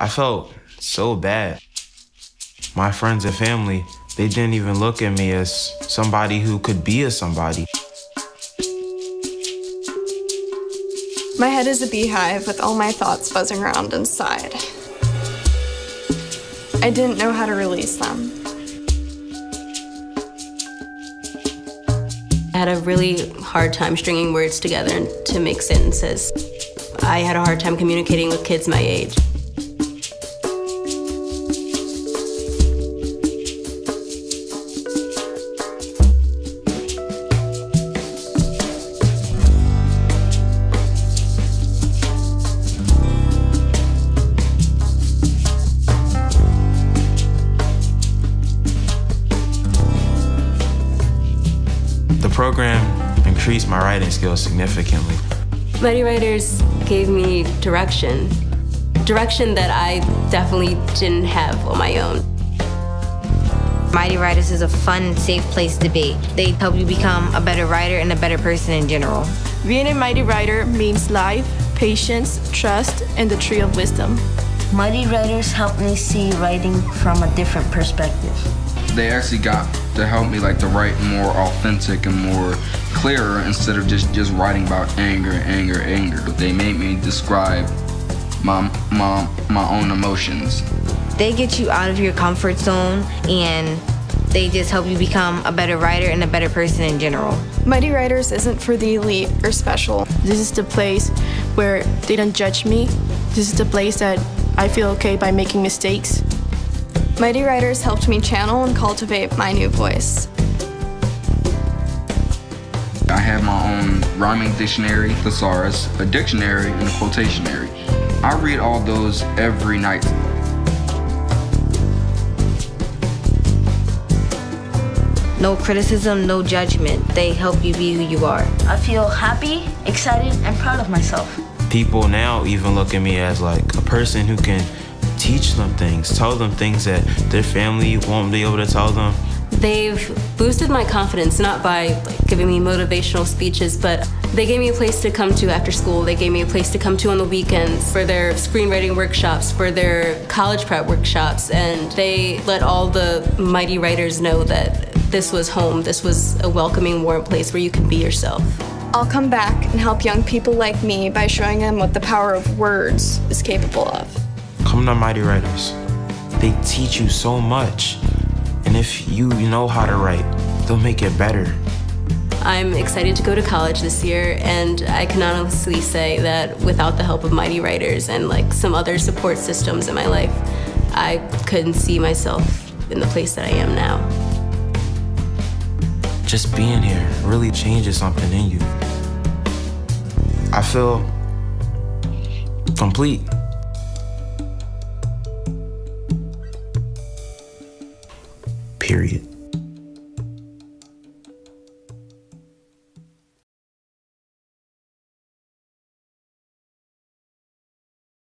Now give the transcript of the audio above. I felt so bad. My friends and family, they didn't even look at me as somebody who could be a somebody. My head is a beehive with all my thoughts buzzing around inside. I didn't know how to release them. I had a really hard time stringing words together to make sentences. I had a hard time communicating with kids my age. The program increased my writing skills significantly. Mighty Writers gave me direction. Direction that I definitely didn't have on my own. Mighty Writers is a fun, safe place to be. They help you become a better writer and a better person in general. Being a Mighty Writer means life, patience, trust, and the tree of wisdom. Mighty Writers helped me see writing from a different perspective. They actually got to help me like to write more authentic and more clearer instead of just writing about anger. They made me describe my own emotions. They get you out of your comfort zone and they just help you become a better writer and a better person in general. Mighty Writers isn't for the elite or special. This is the place where they don't judge me. This is the place that I feel okay by making mistakes. Mighty Writers helped me channel and cultivate my new voice. I have my own rhyming dictionary, thesaurus, a dictionary, and a quotationary. I read all those every night. No criticism, no judgment. They help you be who you are. I feel happy, excited, and proud of myself. People now even look at me as like a person who can teach them things, tell them things that their family won't be able to tell them. They've boosted my confidence, not by giving me motivational speeches, but they gave me a place to come to after school. They gave me a place to come to on the weekends for their screenwriting workshops, for their college prep workshops, and they let all the Mighty Writers know that this was home, this was a welcoming, warm place where you can be yourself. I'll come back and help young people like me by showing them what the power of words is capable of. Come to Mighty Writers. They teach you so much. And if you know how to write, they'll make it better. I'm excited to go to college this year, and I can honestly say that without the help of Mighty Writers and some other support systems in my life, I couldn't see myself in the place that I am now. Just being here really changes something in you. I feel complete. Period.